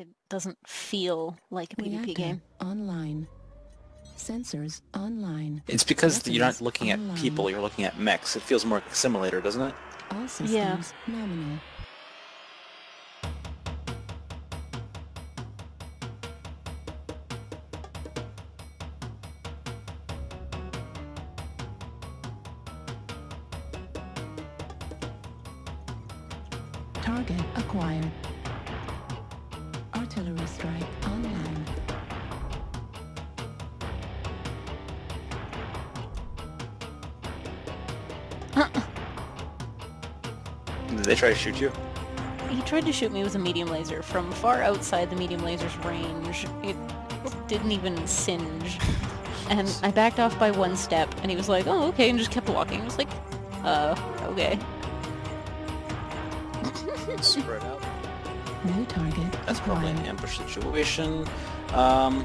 it doesn't feel like a PvP game. Online. Sensors online. It's because Sensors you're not looking at online. People, you're looking at mechs. It feels more like a simulator, doesn't it? All systems nominal. Target acquired. Artillery strike online. Did they try to shoot you? He tried to shoot me with a medium laser. From far outside the medium laser's range, it didn't even singe. And I backed off by one step, and he was like, oh, okay, and just kept walking. I was like, okay. Spread out. New target. That's probably an ambush situation. I'm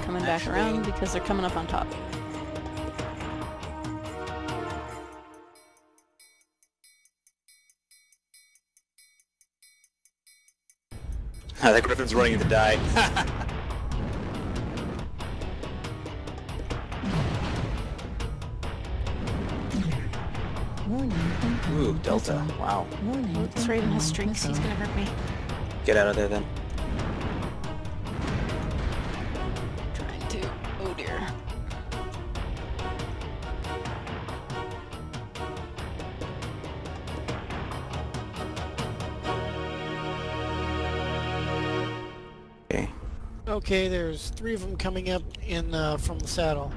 coming back around because they're coming up on top. That griffin's running to die. Ooh, Delta. Wow. Oh, this Raven has streaks. He's gonna hurt me. Get out of there, then. Trying to. Oh, dear. Okay. Okay, there's three of them coming up in from the saddle.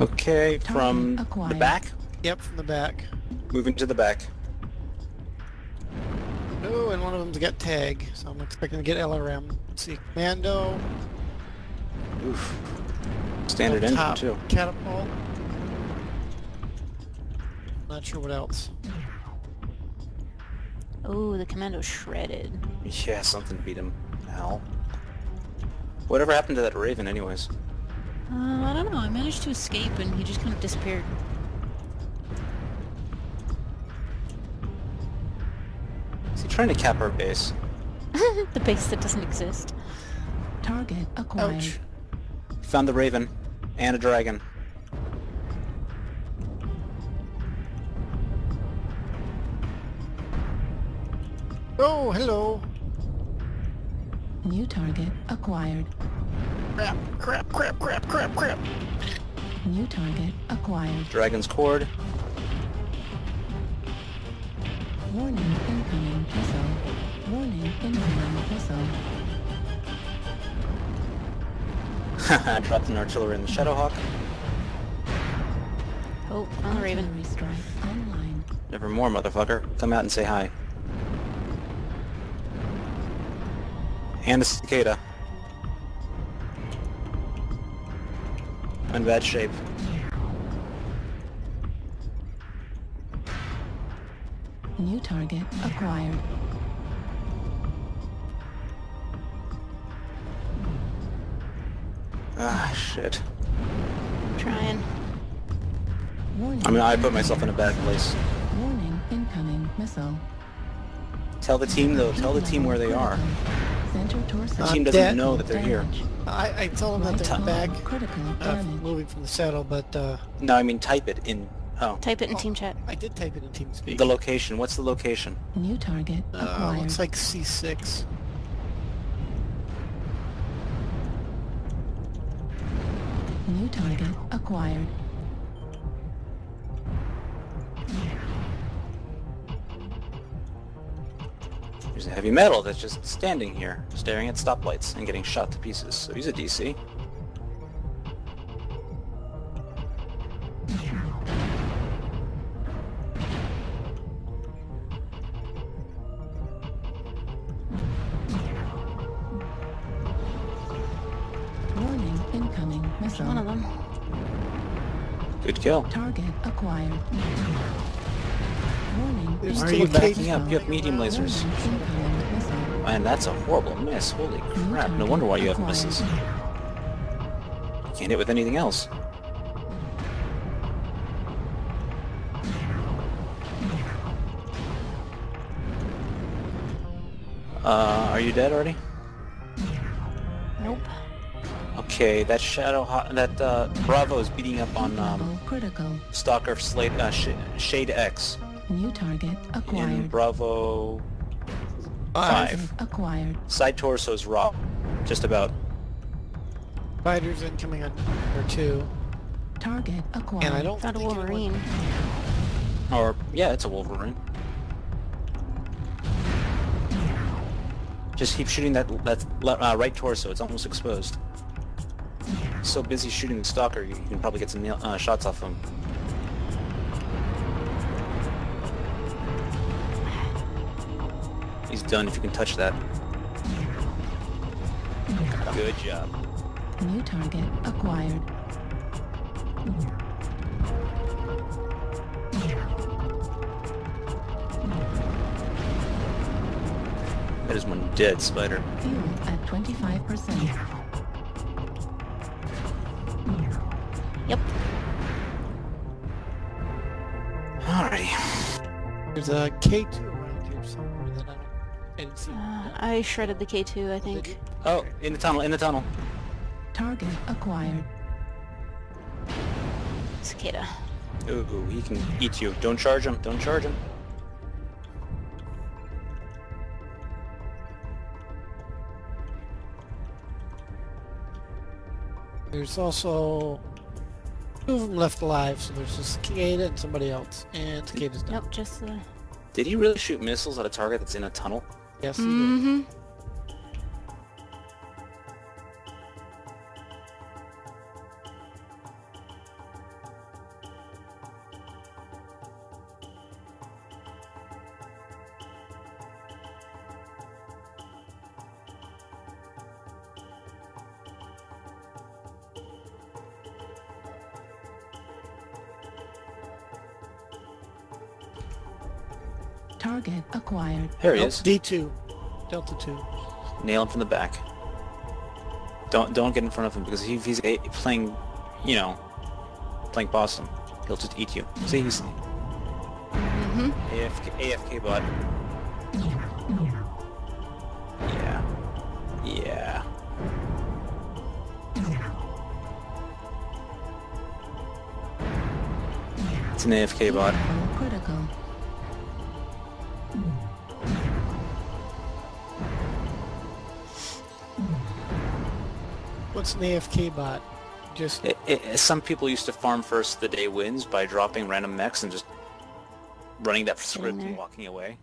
Okay, from the back? Yep, from the back. Moving to the back. Oh, and one of them's got TAG, so I'm expecting to get LRM. Let's see, Commando. Oof. Standard engine too. Catapult. Not sure what else. Oh, the Commando shredded. Yeah, something beat him. Ow. Whatever happened to that Raven, anyways? I don't know. I managed to escape, and he just kind of disappeared. Trying to cap our base. The base that doesn't exist. Target acquired. Ouch. Found the Raven and a Dragon. Oh, hello. New target acquired. Crap, crap, crap, crap, crap, crap. New target acquired. Dragon's cord. Warning, incoming missile. Warning, incoming missile. Haha, dropped an artillery in the Shadowhawk. Oh, on the Raven. Online. Nevermore, motherfucker. Come out and say hi. And a Cicada. In bad shape. New target acquired. Ah, shit. I'm trying. Warning, I mean, I put myself in a bad place. Warning, incoming missile. Tell the team, though. Tell the team where they are. The team doesn't know that they're here. I tell them that they're back. Moving from the saddle, but... No, I mean type it in... Oh. Type it in team chat. I did type it in team speak. The location. What's the location? New target acquired. Looks like C6. New target acquired. There's a heavy metal that's just standing here, staring at stoplights and getting shot to pieces. So he's a DC. One of them. Good kill. Target acquired. Warning. Why are you backing up? You have medium lasers. And that's a horrible miss. Holy crap. No wonder why you have misses. You can't hit with anything else. Are you dead already? Okay, that Shadowhawk, that Bravo is beating up on Stalker Slate, Shade X. New target acquired. In Bravo 5. Acquired. Side torso's raw, just about. Fighters incoming on number 2. Target acquired. And I don't think a Wolverine. Or yeah, it's a Wolverine. Just keep shooting that right torso. It's almost exposed. So busy shooting the Stalker, you can probably get some shots off him. He's done if you can touch that. Good job. New target acquired. That is one dead spider. Fuel at 25%. Yep. Alrighty. There's a K2 around here somewhere that I didn't see. I shredded the K2, I think. Oh, in the tunnel, in the tunnel. Target acquired. Cicada. Ooh, he can eat you. Don't charge him, don't charge him. There's also two of them left alive, so there's just Cicada and somebody else. And Cicada's down. Nope, just the... Did he really shoot missiles at a target that's in a tunnel? Yes, he did. Target acquired. There he is. D2. Delta 2. Nail him from the back. Don't get in front of him because if he's playing, you know, playing possum, he'll just eat you. See, he's AFK bot. Yeah. It's an AFK bot. Critical. What's an AFK bot? Just some people used to farm first the day wins by dropping random mechs and just running that script and walking away.